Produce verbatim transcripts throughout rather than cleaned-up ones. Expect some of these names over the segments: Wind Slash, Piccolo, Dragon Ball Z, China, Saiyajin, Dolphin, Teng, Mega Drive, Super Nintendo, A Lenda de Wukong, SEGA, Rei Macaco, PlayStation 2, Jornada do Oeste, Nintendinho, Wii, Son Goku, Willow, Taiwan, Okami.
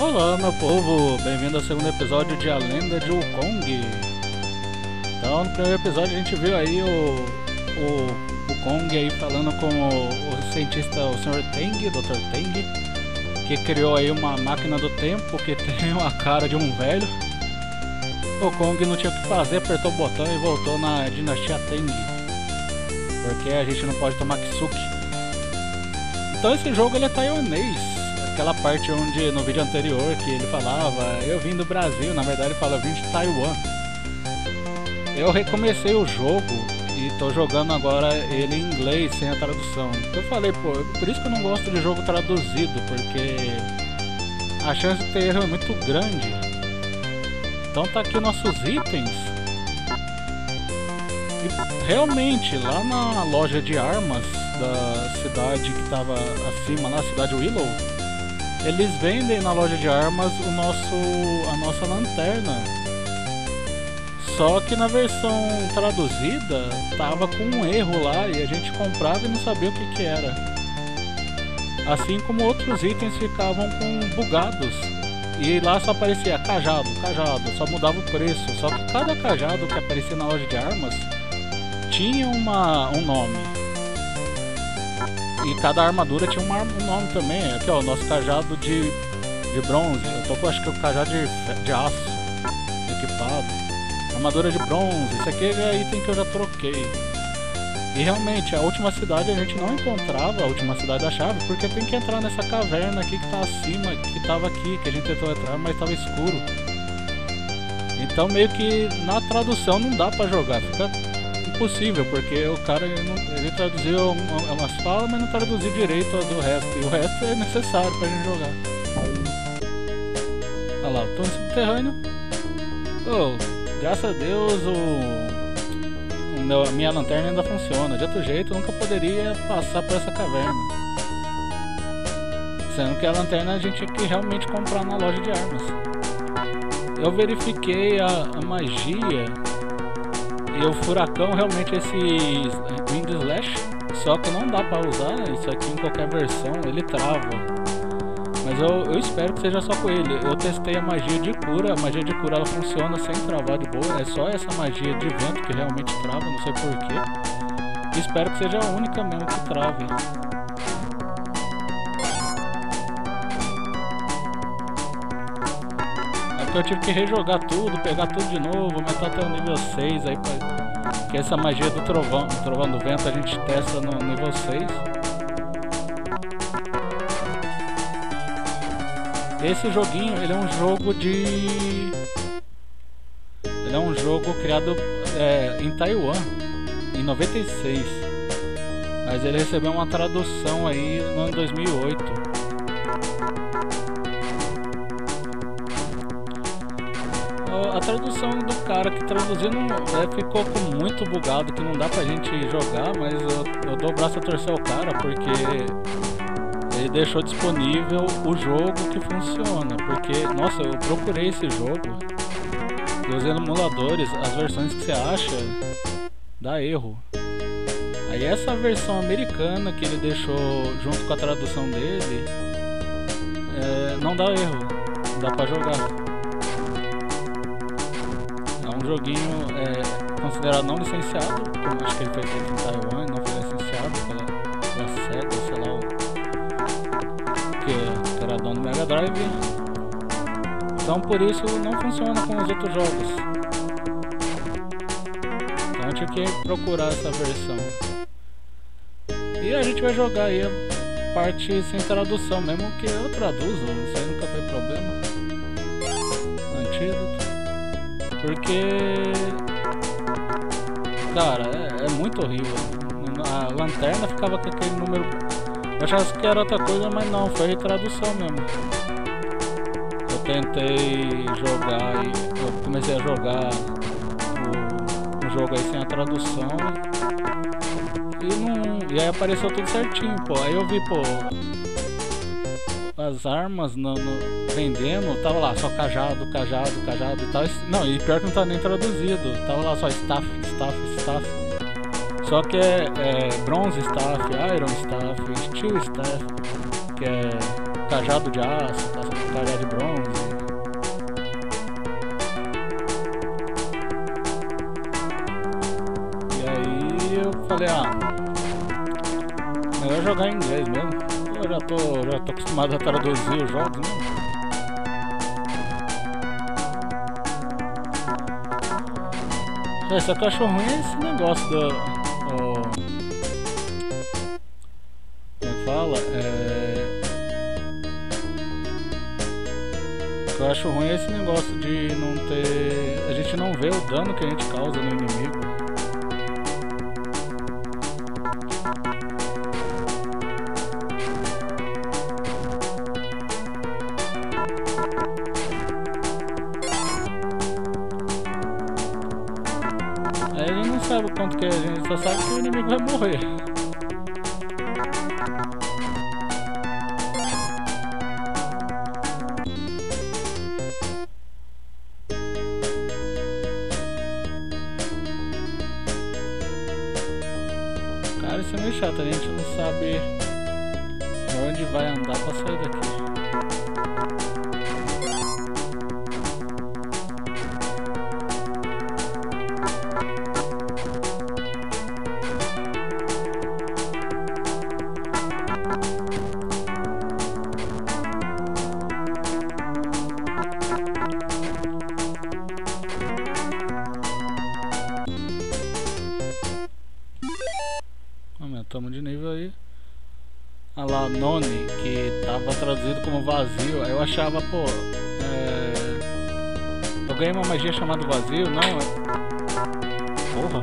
Olá, meu povo! Bem-vindo ao segundo episódio de A Lenda de Wukong. Então, no primeiro episódio a gente viu aí o, o Wukong aí falando com o, o cientista, o senhor Teng, doutor Teng, que criou aí uma máquina do tempo que tem uma cara de um velho. O Wukong não tinha o que fazer, apertou o botão e voltou na dinastia Teng, porque a gente não pode tomar kisuki. Então esse jogo ele é taiwanês, aquela parte onde no vídeo anterior que ele falava eu vim do Brasil, na verdade ele fala eu vim de Taiwan. Eu recomecei o jogo e tô jogando agora ele em inglês sem a tradução. Eu falei, pô, por isso que eu não gosto de jogo traduzido, porque a chance de ter erro é muito grande. Então tá aqui nossos itens. E realmente lá na loja de armas da cidade que estava acima, na cidade Willow, eles vendem na loja de armas o nosso, a nossa lanterna. Só que na versão traduzida tava com um erro lá e a gente comprava e não sabia o que que era. Assim como outros itens ficavam com bugados e lá só aparecia cajado, cajado, só mudava o preço. Só que cada cajado que aparecia na loja de armas tinha uma, um nome. E cada armadura tinha um nome também. Aqui ó, o nosso cajado de, de bronze. Eu tô com, acho que é o cajado de, de aço equipado. Armadura de bronze. Isso aqui é item que eu já troquei. E realmente, a última cidade a gente não encontrava, a última cidade da chave, porque tem que entrar nessa caverna aqui que tá acima, que tava aqui, que a gente tentou entrar, mas tava escuro. Então meio que na tradução não dá pra jogar, fica possível, porque o cara ele, não, ele traduziu umas falas, mas não traduziu direito do resto, e o resto é necessário pra gente jogar. Olha lá, o túnel subterrâneo. Oh, graças a Deus o, o meu, a minha lanterna ainda funciona. De outro jeito eu nunca poderia passar por essa caverna, sendo que a lanterna a gente tinha que realmente comprar na loja de armas. Eu verifiquei a, a magia. E o furacão, realmente esse Wind Slash, só que não dá pra usar isso aqui em qualquer versão, ele trava. Mas eu, eu espero que seja só com ele. Eu testei a magia de cura, a magia de cura ela funciona sem travar de boa, é só essa magia de vento que realmente trava, não sei porquê. Espero que seja a única mesmo que trave. Eu tive que rejogar tudo, pegar tudo de novo, aumentar até o nível seis aí, pra... que essa magia do trovão, o trovão do vento a gente testa no nível seis. Esse joguinho, ele é um jogo de... Ele é um jogo criado é, em Taiwan, em noventa e seis. Mas ele recebeu uma tradução aí no ano dois mil e oito. A tradução do cara que traduziu não, é, ficou muito bugado, que não dá pra gente jogar, mas eu, eu dou o braço a torcer ao cara, porque ele deixou disponível o jogo que funciona. Porque, nossa, eu procurei esse jogo e os emuladores, as versões que você acha, dá erro. Aí essa versão americana que ele deixou junto com a tradução dele, é, não dá erro, dá pra jogar. Joguinho é considerado não licenciado, porque eu acho que ele foi feito em Taiwan e não foi licenciado pela, pela SEGA, sei lá, o que era dono do Mega Drive. Então por isso não funciona com os outros jogos. Então eu tive que procurar essa versão. E a gente vai jogar aí a parte sem tradução, mesmo que eu traduzo, isso aí nunca foi problema. Antídoto. Porque, cara, é, é muito horrível. A lanterna ficava com aquele número. Eu achava que era outra coisa, mas não, foi tradução mesmo. Eu tentei jogar e eu comecei a jogar o, o jogo aí sem a tradução. E, não, e aí apareceu tudo certinho, pô. Aí eu vi, pô, as armas no, no vendendo, tava lá só cajado, cajado, cajado e tal. Não, e pior que não tá nem traduzido, tava lá só staff, staff, staff. Só que é, é bronze staff, iron staff, steel staff. que é cajado de aço, passa por cajado de bronze. E aí eu falei, ah, melhor jogar em inglês mesmo. Eu já tô, já tô acostumado a traduzir os jogos, né? É, só que eu acho ruim esse negócio do... do... Como fala? É... O que eu acho ruim é esse negócio de não ter... A gente não vê o dano que a gente causa no inimigo. Só sabe que o inimigo vai morrer. Cara, isso é meio chato, a gente não sabe onde vai andar pra sair daqui. Estamos de nível aí. A lá, Noni, que tava traduzido como vazio. Aí eu achava, pô, é... eu ganhei uma magia chamada vazio, não é... Porra!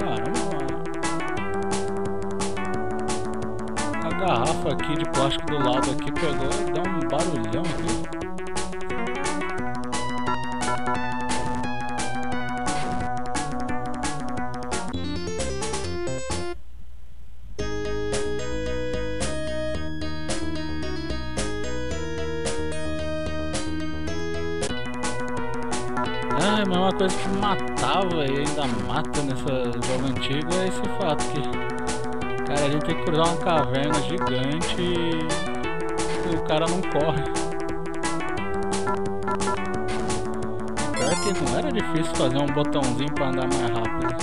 Caramba! A garrafa aqui de plástico do lado aqui pegou e dá um barulhão aqui. Coisa que matava e ainda mata nessa jogo antigo é esse fato que, cara, a gente tem que cruzar uma caverna gigante e o cara não corre. Pior que não era difícil fazer um botãozinho pra andar mais rápido.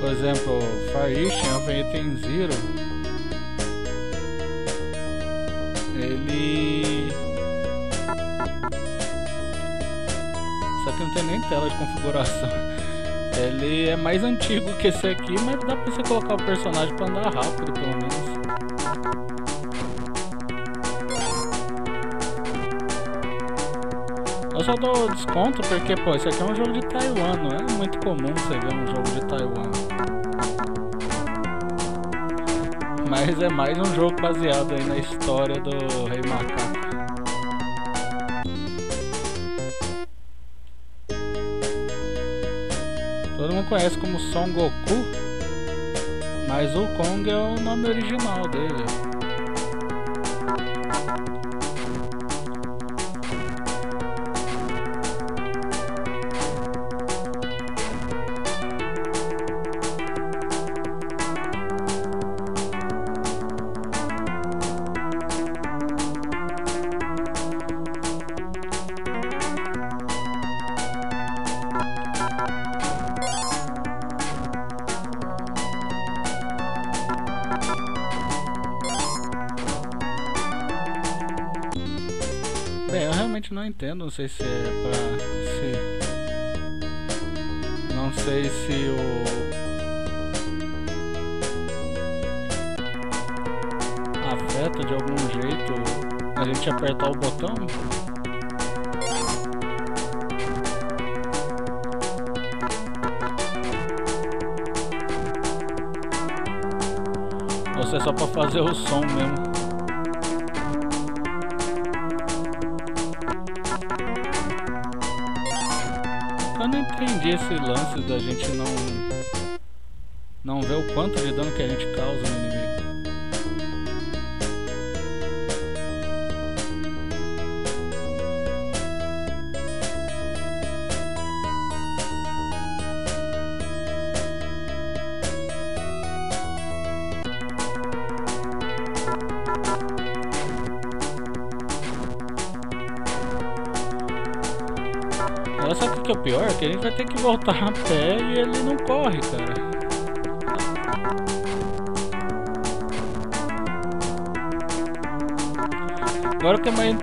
Por exemplo, Fire Ishin, eu apanhei Ten Zero. Ele... Só que não tem nem tela de configuração. Ele é mais antigo que esse aqui, mas dá pra você colocar o personagem pra andar rápido, pelo menos. Eu só dou desconto porque, pô, esse aqui é um jogo de Taiwan, não é muito comum você ver um jogo de Taiwan. Mas é mais um jogo baseado aí na história do Rei Macaco. Todo mundo conhece como Son Goku, mas o Kong é o nome original dele. Entendo, não sei se é pra se... Não sei se o... afeta de algum jeito a gente apertar o botão. Ou se é só pra fazer o som mesmo. Entendi esse lance da gente não não ver o quanto de dano que a gente causa no inimigo. agora, só que o que é pior é que a gente vai ter que voltar a pé e ele não corre, cara. Agora o que é mais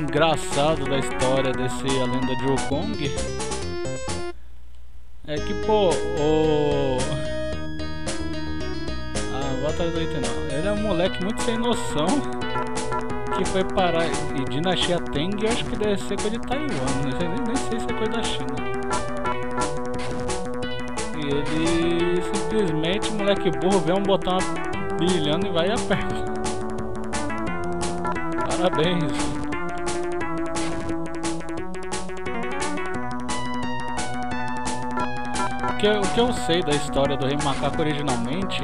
engraçado da história desse A Lenda de Wukong é que, pô, o... Ah, bota aí do item não. Ele é um moleque muito sem noção que foi parar e dinastia Teng, e acho que deve ser coisa de Taiwan, nem, nem sei se é coisa da China. E ele simplesmente, moleque burro, vê um botão brilhando e vai e aperta. Parabéns. O que, o que eu sei da história do Rei Macaco originalmente,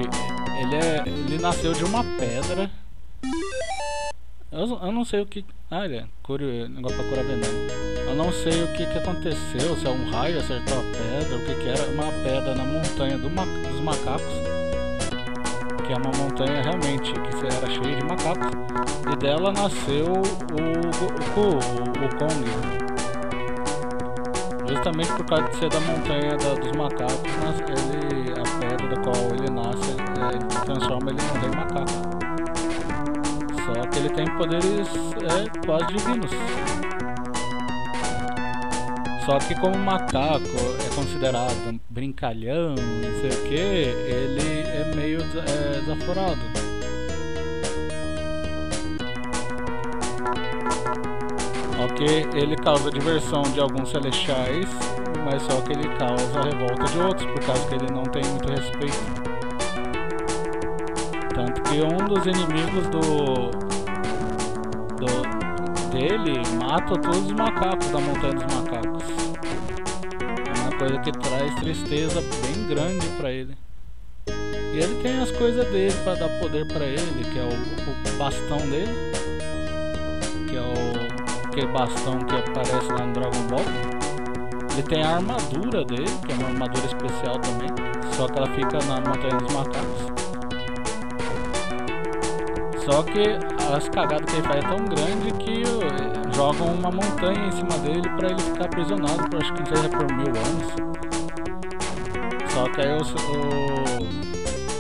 ele, é, ele nasceu de uma pedra. Eu, eu não sei o que... Ah, ele é curio, negócio pra curar veneno. Eu não sei o que, que aconteceu, se é um raio acertou a pedra, o que, que era uma pedra na montanha do ma, dos macacos. Que é uma montanha realmente que era cheia de macacos, e dela nasceu o, o, o, o Kong. Justamente por causa de ser da montanha da, dos macacos, ele, a pedra da qual ele nasce, ele transforma ele em um macaco. Só que ele tem poderes é, quase divinos. Só que como macaco é considerado brincalhão, não sei o que, ele é meio é, desaforado. Ok, ele causa diversão de alguns celestiais, mas só que ele causa a revolta de outros, por causa que ele não tem muito respeito. Tanto que um dos inimigos do... do dele mata todos os macacos da montanha dos macacos. É uma coisa que traz tristeza bem grande pra ele. E ele tem as coisas dele pra dar poder pra ele, que é o, o bastão dele, que é o aquele bastão que aparece lá no Dragon Ball. Ele tem a armadura dele, que é uma armadura especial também, só que ela fica na montanha dos macacos. Só que as cagadas que ele faz é tão grande que uh, jogam uma montanha em cima dele pra ele ficar aprisionado por, acho que seja por mil anos. Só que aí o, o não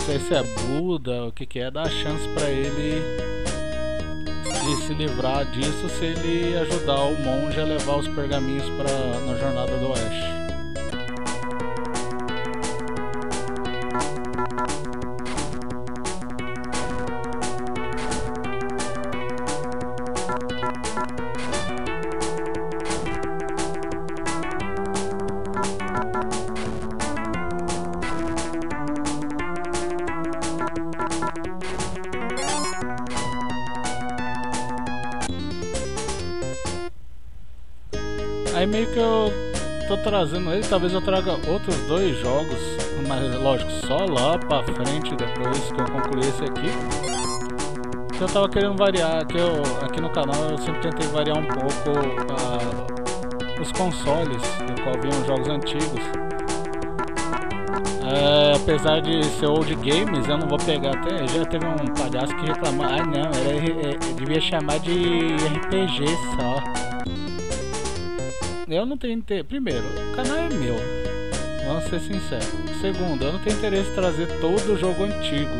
sei se é Buda, o que que é, dá a chance pra ele de se livrar disso se ele ajudar o monge a levar os pergaminhos pra, na Jornada do Oeste. Aí meio que eu tô trazendo ele, talvez eu traga outros dois jogos, mas lógico, só lá pra frente, depois que eu concluir esse aqui. Eu tava querendo variar, que eu, aqui no canal eu sempre tentei variar um pouco uh, os consoles, no qual vinham jogos antigos. Uh, apesar de ser old games, eu não vou pegar, até já teve um palhaço que reclamou, ah não, era, é, devia chamar de R P G só. Eu não tenho interesse. Primeiro, o canal é meu, vamos ser sinceros. Segundo, eu não tenho interesse em trazer todo o jogo antigo.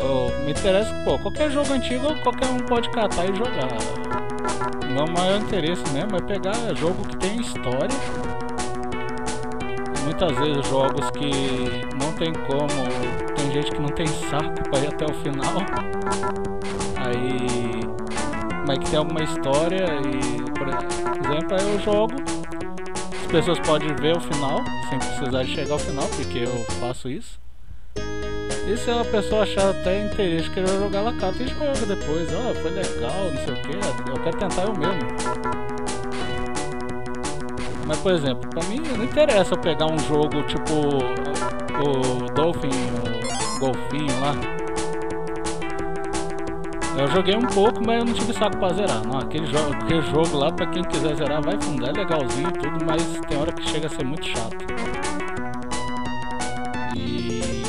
Eu me interessa, pô, qualquer jogo antigo qualquer um pode catar e jogar. Meu maior interesse mesmo é pegar jogo que tem história. Muitas vezes jogos que não tem como, tem gente que não tem saco pra ir até o final. Aí... mas que tem alguma história e... por exemplo, eu jogo, as pessoas podem ver o final, sem precisar de chegar ao final, porque eu faço isso. E se a pessoa achar até interesse, querer jogar, ela cata e joga depois, ó, oh, foi legal, não sei o que, eu quero tentar eu mesmo. Mas por exemplo, pra mim não interessa eu pegar um jogo tipo o Dolphin, o golfinho lá. Eu joguei um pouco, mas eu não tive saco pra zerar. Não, aquele, jo aquele jogo lá, pra quem quiser zerar, vai fundar, é legalzinho e tudo, mas tem hora que chega a ser muito chato. E...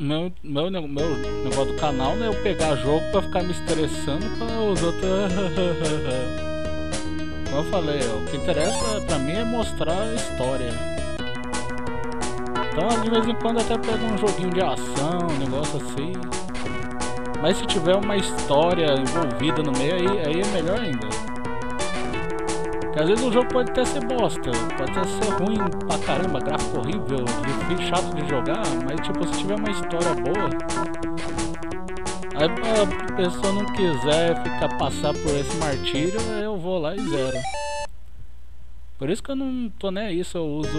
Meu, meu, meu negócio do canal é eu pegar jogo pra ficar me estressando para os outros... Como eu falei, o que interessa pra mim é mostrar a história. Então de vez em quando até pego um joguinho de ação, um negócio assim. Mas se tiver uma história envolvida no meio, aí, aí é melhor ainda. Porque às vezes o jogo pode até ser bosta, pode até ser ruim pra caramba, gráfico horrível, difícil, chato de jogar, mas tipo, se tiver uma história boa, aí a pessoa não quiser ficar passar por esse martírio, eu vou lá e zero. Por isso que eu não tô nem aí se eu uso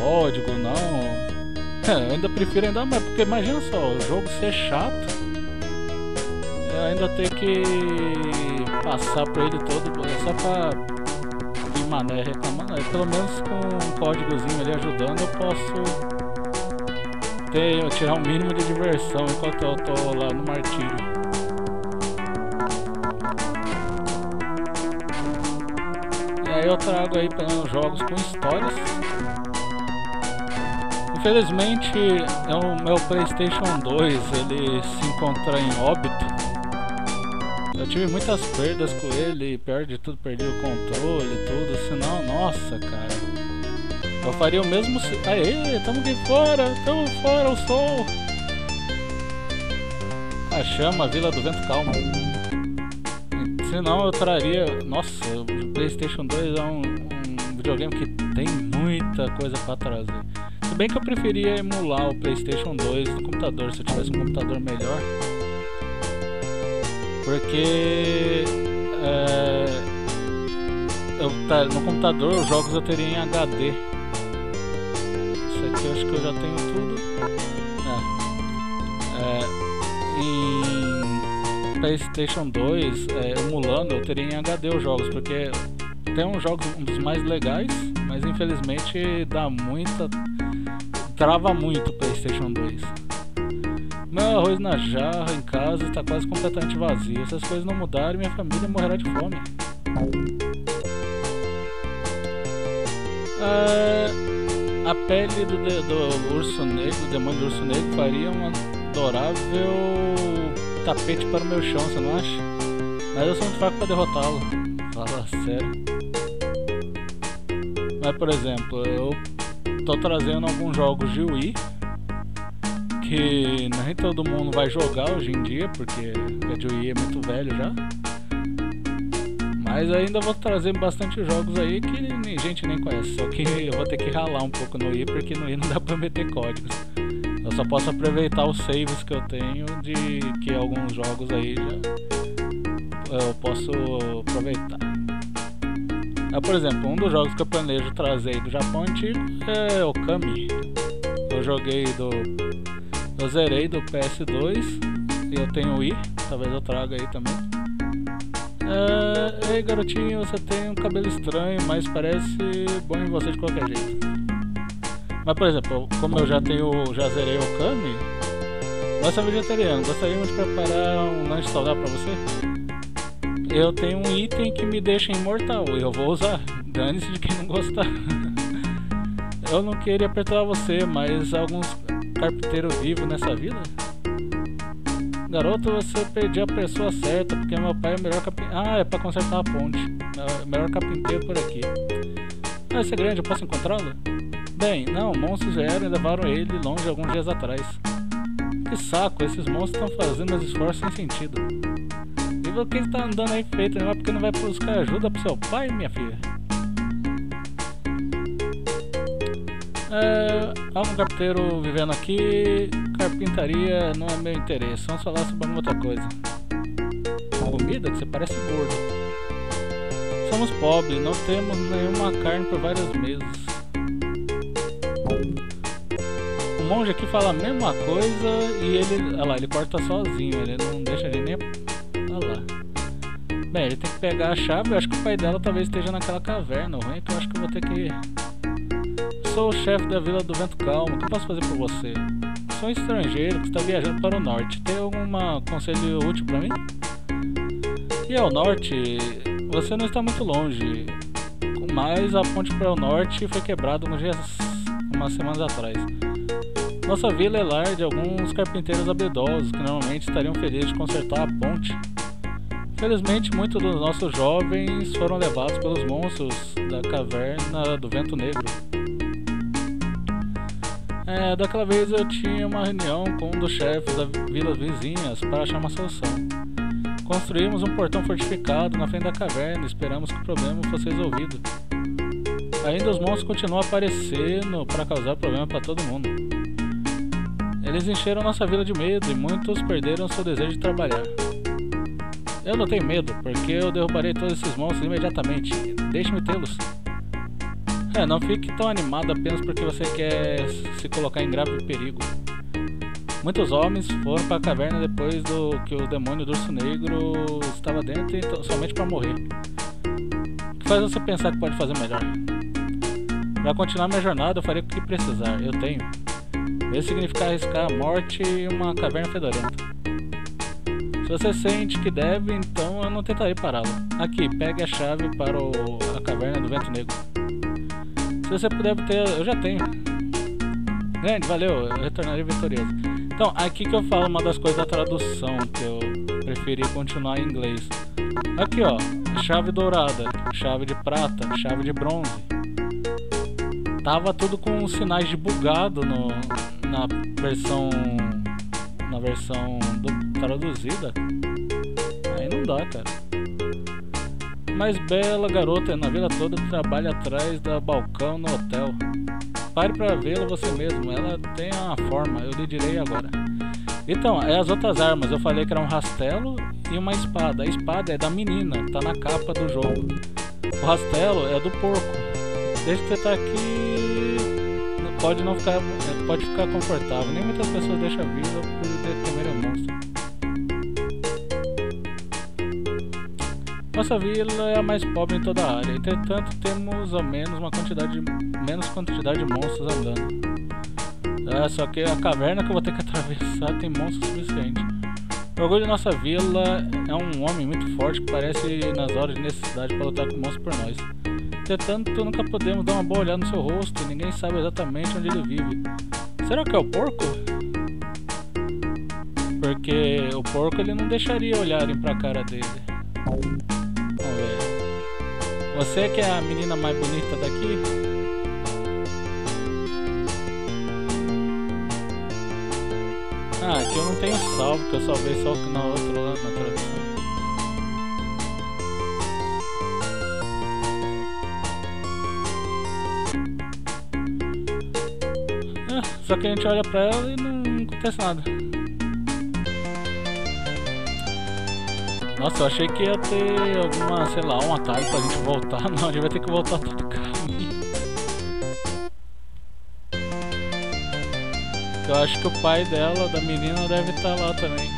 código, não. É, eu ainda prefiro ainda mais, porque imagina só, o jogo ser chato, eu ainda ter que passar por ele todo, é só pra ir mané reclamando. Aí pelo menos com um códigozinho ali ajudando eu posso Eu tirar o mínimo de diversão enquanto eu tô lá no martírio. E aí eu trago aí pelo menos jogos com histórias. Infelizmente é o meu PlayStation dois, ele se encontra em óbito. Eu tive muitas perdas com ele, pior de tudo, perdi o controle e tudo, senão, nossa cara, eu faria o mesmo... Aê, tamo de fora, tamo fora o sol! A chama, a Vila do Vento Calma. Senão eu traria... Nossa, o PlayStation dois é um, um videogame que tem muita coisa pra trazer. Se bem que eu preferia emular o PlayStation dois no computador, se eu tivesse um computador melhor. Porque... É... Eu, no computador os jogos eu teria em H D. Eu acho que eu já tenho tudo. É. É, em PlayStation dois, é, emulando, eu teria em H D os jogos, porque tem um jogo, um dos mais legais, mas infelizmente dá muita... trava muito o PlayStation dois. Meu arroz na jarra em casa está quase completamente vazio. Se as coisas não mudarem, minha família morrerá de fome. É... A pele do, de, do urso negro, do demônio do urso negro, faria um adorável tapete para o meu chão, você não acha? Mas eu sou muito fraco para derrotá-lo, fala sério. Mas por exemplo, eu tô trazendo alguns jogos de Wii, que nem todo mundo vai jogar hoje em dia, porque a de Wii é muito velho já. Mas ainda vou trazer bastante jogos aí que nem, gente nem conhece, só que eu vou ter que ralar um pouco no Wii, porque no Wii não dá pra meter códigos. Eu só posso aproveitar os saves que eu tenho, de que alguns jogos aí já eu posso aproveitar. Ah, por exemplo, um dos jogos que eu planejo trazer do Japão antigo é Okami. Eu joguei do... eu zerei do P S dois e eu tenho o Wii, talvez eu traga aí também. É, ei garotinho, você tem um cabelo estranho, mas parece bom em você de qualquer jeito. Mas por exemplo, como eu já tenho, já zerei o Okami, nós somos vegetarianos, gostaríamos de preparar um lanche saudável pra você? Eu tenho um item que me deixa imortal e eu vou usar, dane-se de quem não gostar. Eu não queria apertar você, mas alguns carpinteiros vivos nessa vida? Garoto, você pediu a pessoa certa, porque meu pai é o melhor carpinteiro... Ah, é pra consertar a ponte. É o melhor carpinteiro por aqui. Ah, esse é grande, eu posso encontrá-lo? Bem, não, monstros vieram e levaram ele longe alguns dias atrás. Que saco, esses monstros estão fazendo os esforços sem sentido. E quem está andando aí feito, não é porque não vai buscar ajuda pro seu pai, minha filha? É, há um carpinteiro vivendo aqui, carpintaria não é meu interesse, vamos falar sobre alguma outra coisa. Comida que você parece gordo. Somos pobres, não temos nenhuma carne por vários meses. O monge aqui fala a mesma coisa e ele, olha lá, ele corta sozinho, ele não deixa ele nem... Olha lá. Bem, ele tem que pegar a chave, eu acho que o pai dela talvez esteja naquela caverna, o ruim é que eu acho que eu vou ter que... Sou o chefe da Vila do Vento Calmo, o que eu posso fazer por você? Sou um estrangeiro que está viajando para o norte, tem algum conselho útil para mim? E ao norte, você não está muito longe, mas a ponte para o norte foi quebrada uns dias, umas semanas atrás. Nossa vila é lar de alguns carpinteiros habilidosos que normalmente estariam felizes de consertar a ponte. Infelizmente, muitos dos nossos jovens foram levados pelos monstros da caverna do Vento Negro. É, daquela vez eu tinha uma reunião com um dos chefes das vilas vizinhas para achar uma solução. Construímos um portão fortificado na frente da caverna e esperamos que o problema fosse resolvido. Ainda os monstros continuam aparecendo para causar problema para todo mundo. Eles encheram nossa vila de medo e muitos perderam seu desejo de trabalhar. Eu não tenho medo, porque eu derrubarei todos esses monstros imediatamente. Deixe-me tê-los. É, não fique tão animado apenas porque você quer se colocar em grave perigo. Muitos homens foram para a caverna depois do que o demônio do urso negro estava dentro, então, somente para morrer. O que faz você pensar que pode fazer melhor? Para continuar minha jornada, eu farei o que precisar. Eu tenho. Isso significa arriscar a morte em uma caverna fedorenta. Se você sente que deve, então eu não tentarei pará-lo. Aqui, pegue a chave para o... a caverna do Vento Negro. Se você puder ter, eu já tenho. Grande, valeu, eu retornarei vitorioso. Então, aqui que eu falo uma das coisas da tradução, que eu preferi continuar em inglês. Aqui ó, chave dourada, chave de prata, chave de bronze. Tava tudo com sinais de bugado no, na versão, na versão do, traduzida. Aí não dá, cara. Mais bela garota na vila toda trabalha atrás da balcão no hotel. Pare pra vê-la você mesmo, ela tem uma forma, eu lhe direi agora. Então, é as outras armas, eu falei que era um rastelo e uma espada. A espada é da menina, tá na capa do jogo. O rastelo é do porco. Desde que você tá aqui, pode, não ficar, pode ficar confortável. Nem muitas pessoas deixam a vila por temer a monstro. Nossa vila é a mais pobre em toda a área, entretanto temos ao menos uma quantidade de, menos quantidade de monstros andando. É, só que a caverna que eu vou ter que atravessar tem monstros suficientes. O orgulho de nossa vila é um homem muito forte que parece nas horas de necessidade para lutar com monstros por nós. Entretanto nunca podemos dar uma boa olhada no seu rosto e ninguém sabe exatamente onde ele vive. Será que é o porco? Porque o porco ele não deixaria olharem para a cara dele. Você que é a menina mais bonita daqui? Ah, aqui eu não tenho salvo, porque eu salvei só na outra lá na tradução. Ah, só que a gente olha pra ela e não acontece nada. Nossa, eu achei que ia ter alguma, sei lá, um atalho pra gente voltar. Não, a gente vai ter que voltar todo o caminho. Eu acho que o pai dela, da menina, deve estar lá também.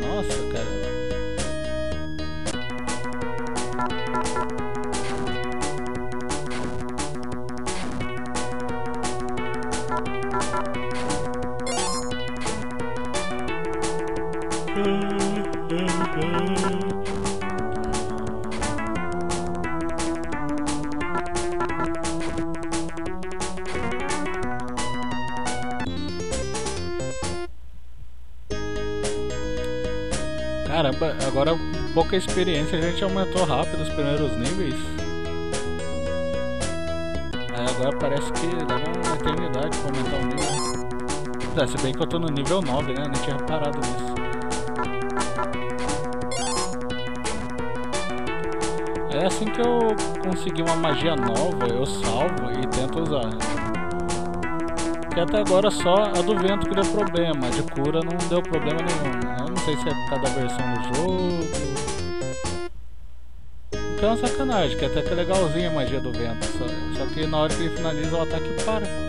Nossa, cara. Caramba, agora pouca experiência, a gente aumentou rápido os primeiros níveis. Aí agora parece que leva uma eternidade pra aumentar o nível. É, se bem que eu tô no nível nove, né? Não tinha reparado nisso. É assim que eu consegui uma magia nova, eu salvo e tento usar. Porque até agora só a do vento que deu problema, a de cura não deu problema nenhum. Eu não sei se é por causa da versão do jogo. Porque é uma sacanagem, que até que é legalzinha a magia do vento. Só, só que na hora que ele finaliza o ataque para.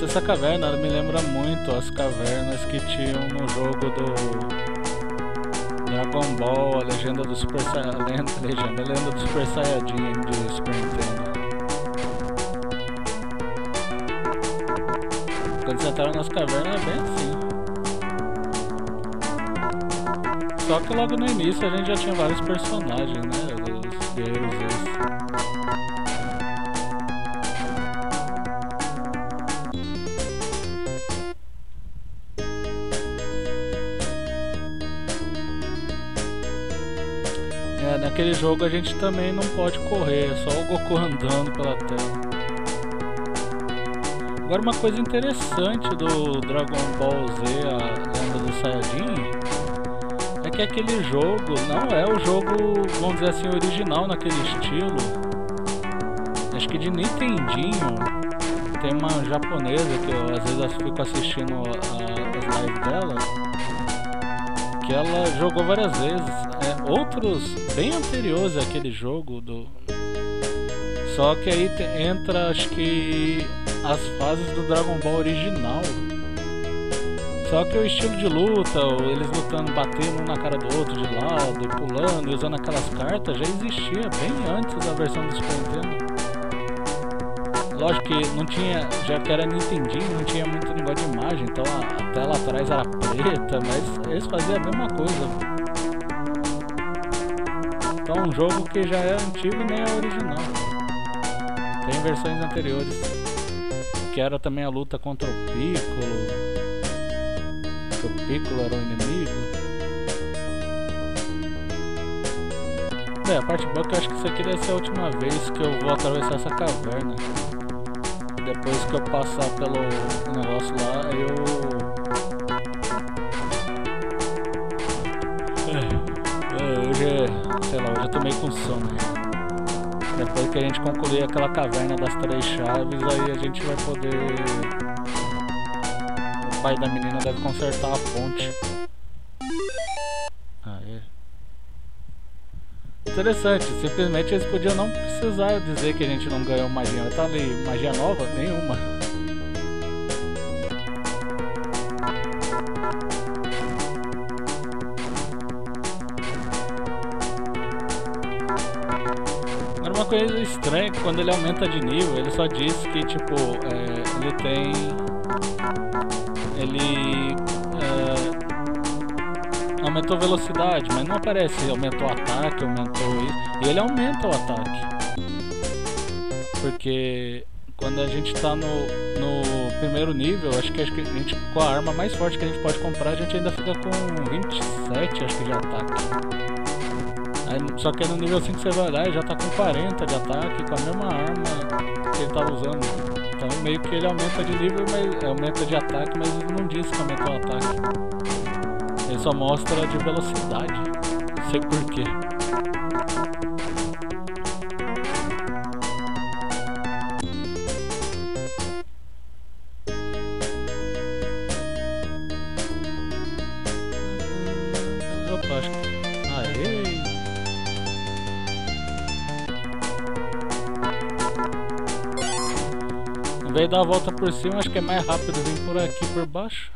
Você essa caverna, ela me lembra muito as cavernas que tinham no jogo do Dragon Ball, a Lenda do Super Saiyajin, a Lenda, a Lenda do Super Saiyajin de Super Nintendo. Quando você entrava nas cavernas é bem assim. Só que logo no início a gente já tinha vários personagens, né? Os deuses. Naquele jogo a gente também não pode correr, é só o Goku andando pela tela. Agora uma coisa interessante do Dragon Ball Z, a Lenda do Saiyajin, é que aquele jogo não é o jogo, vamos dizer assim, original naquele estilo. Acho que de Nintendinho, tem uma japonesa que eu às vezes eu fico assistindo as lives dela, que ela jogou várias vezes. É, outros bem anteriores àquele jogo do... Só que aí te, entra acho que as fases do Dragon Ball original. Só que o estilo de luta, eles lutando, batendo um na cara do outro de lado e pulando e usando aquelas cartas, já existia bem antes da versão do Super Nintendo. Lógico que não tinha, já que era Nintendinho, não tinha muito negócio de imagem, então a, a tela atrás era preta, mas eles faziam a mesma coisa. Então, um jogo que já é antigo e nem é original. Tem versões anteriores, que era também a luta contra o Piccolo, que o Piccolo era o inimigo. Bem, a parte boa é que eu acho que isso aqui deve ser a última vez que eu vou atravessar essa caverna. Depois que eu passar pelo negócio lá, eu... Sei lá, hoje eu tô meio com sono. Depois que a gente concluir aquela caverna das três chaves, aí a gente vai poder... O pai da menina deve consertar a ponte. Aê. Interessante, simplesmente eles podiam não precisar dizer que a gente não ganhou magia. Tá ali, magia nova? Nenhuma. Coisa estranha que quando ele aumenta de nível, ele só diz que tipo é, ele tem ele é, aumentou velocidade, mas não aparece aumentou o ataque, aumentou isso, e ele aumenta o ataque porque quando a gente tá no, no primeiro nível, acho que, acho que a gente, com a arma mais forte que a gente pode comprar, a gente ainda fica com vinte e sete acho que de ataque. Só que no nível cinco você vai olhar e já tá com quarenta de ataque, com a mesma arma que ele tava usando. Então meio que ele aumenta de nível, mas aumenta de ataque, mas ele não diz que aumentou o ataque. Ele só mostra de velocidade. Não sei porquê. Opa, acho que... Aê! Em vez de dar a volta por cima, acho que é mais rápido vir por aqui por baixo.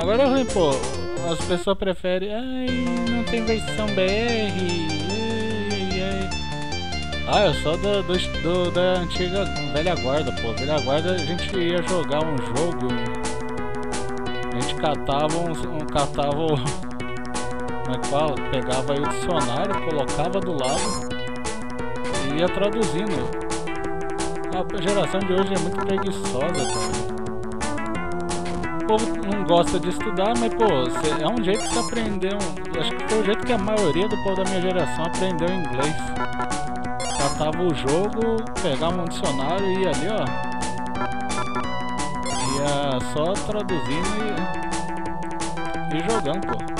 Agora é ruim, pô, as pessoas preferem, ai, não tem versão B R, ai, ai. Ah, eu sou do, do, do, da antiga velha guarda, pô, velha guarda a gente ia jogar um jogo, a gente catava um, um catava, como é que fala, pegava aí o dicionário, colocava do lado e ia traduzindo. A geração de hoje é muito preguiçosa, cara. povo não gosta de estudar, mas pô, cê, é um jeito que você aprendeu. Acho que foi o jeito que a maioria do povo da minha geração aprendeu inglês. Catava o jogo, pegava um dicionário e ia ali, ó. Ia só traduzindo e, e jogando, pô.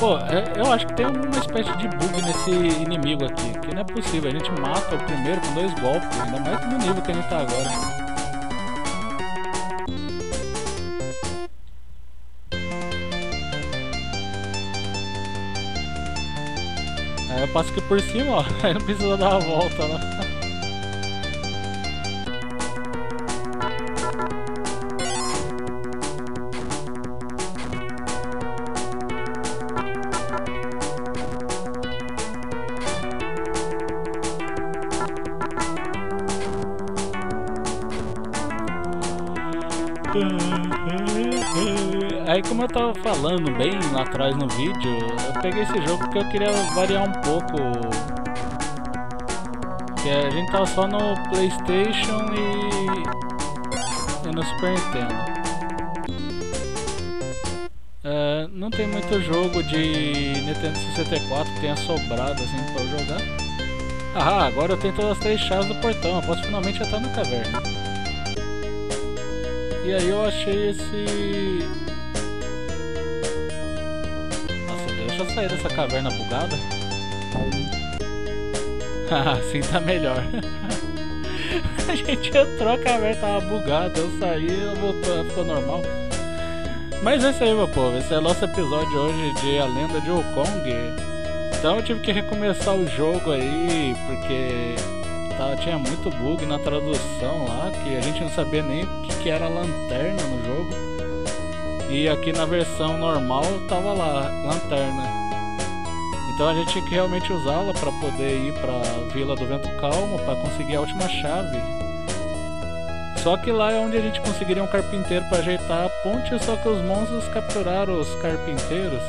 Pô, eu acho que tem uma espécie de bug nesse inimigo aqui, que não é possível, a gente mata o primeiro com dois golpes, ainda mais que no nível que a gente tá agora. Aí eu passo aqui por cima, ó, aí não precisa dar a volta lá. Aí, como eu tava falando bem lá atrás no vídeo, eu peguei esse jogo porque eu queria variar um pouco. Porque a gente tava só no PlayStation e, e no Super Nintendo. Uh, não tem muito jogo de Nintendo sessenta e quatro que tenha sobrado assim pra eu jogar. Ah, agora eu tenho todas as três chaves do portão, eu posso finalmente entrar na caverna. E aí eu achei esse... Nossa, deixa eu sair dessa caverna bugada. Ah, assim tá melhor. A gente entrou, a caverna tava bugada, eu saí, eu voltou, ficou normal. Mas é isso aí, meu povo, esse é o nosso episódio hoje de A Lenda de Wukong. Então eu tive que recomeçar o jogo aí, porque... Tá, tinha muito bug na tradução lá, que a gente não sabia nem o que, que era lanterna no jogo. E aqui na versão normal tava lá, lanterna. Então a gente tinha que realmente usá-la para poder ir pra Vila do Vento Calmo, para conseguir a última chave. Só que lá é onde a gente conseguiria um carpinteiro para ajeitar a ponte, só que os monstros capturaram os carpinteiros.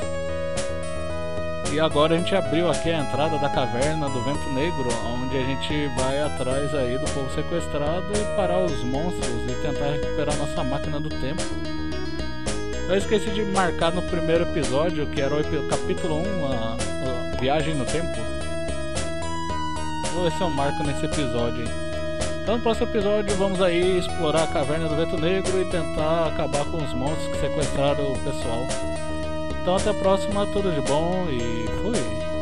E agora a gente abriu aqui a entrada da caverna do Vento Negro, onde a gente vai atrás aí do povo sequestrado e parar os monstros e tentar recuperar nossa máquina do tempo. Eu esqueci de marcar no primeiro episódio, que era o capítulo um, a, a viagem no tempo. Vou ver se eu marco nesse episódio. Então no próximo episódio vamos aí explorar a caverna do Vento Negro e tentar acabar com os monstros que sequestraram o pessoal. Então até a próxima, tudo de bom e fui!